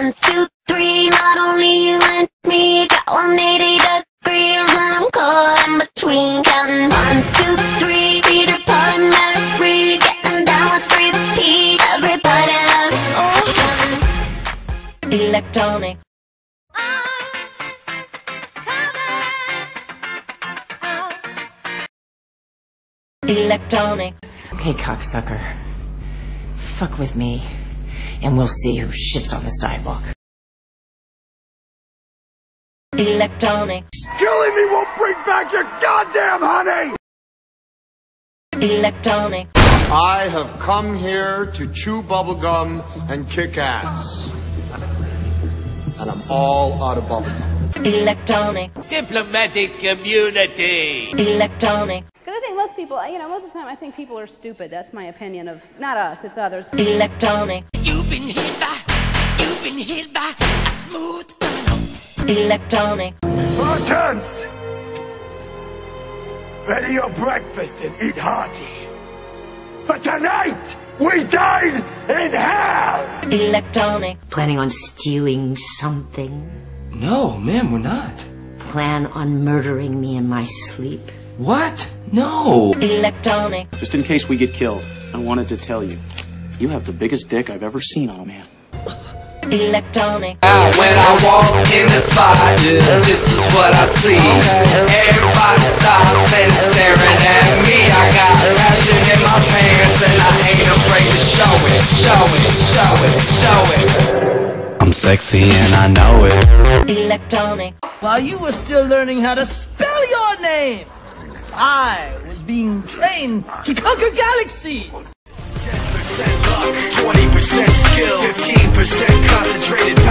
1, 2, 3, not only you and me, got 180 degrees and I'm caught in between. Counting 1, 2, 3, Peter Pan, Mary Free, getting down with 3P, everybody loves old electronic. Electronic. Okay, cocksucker, fuck with me, and we'll see who shits on the sidewalk. Electronics. Killing me won't bring back your goddamn honey! Electronics. I have come here to chew bubblegum and kick ass. And I'm all out of bubblegum. Electronic. Diplomatic community. Electronic. Most people, you know, most of the time I think people are stupid. That's my opinion of, not us, it's others. Electronic. You've been hit by a smooth criminal. Electronic. Merchants! Ready your breakfast and eat hearty. But tonight, we dine in hell! Electronic. Planning on stealing something? No, ma'am, we're not. Plan on murdering me in my sleep? What? No! Electronic. Just in case we get killed, I wanted to tell you, you have the biggest dick I've ever seen on a man. Electronic. When I walk in the spot, this is what I see. Everybody stops and is staring at me. I got passion in my pants and I ain't afraid to show it, show it, show it, show it. I'm sexy and I know it. Electronic. While you were still learning how to spell your name, I was being trained to conquer galaxies. 10% luck, 20% skill, 15% concentrated.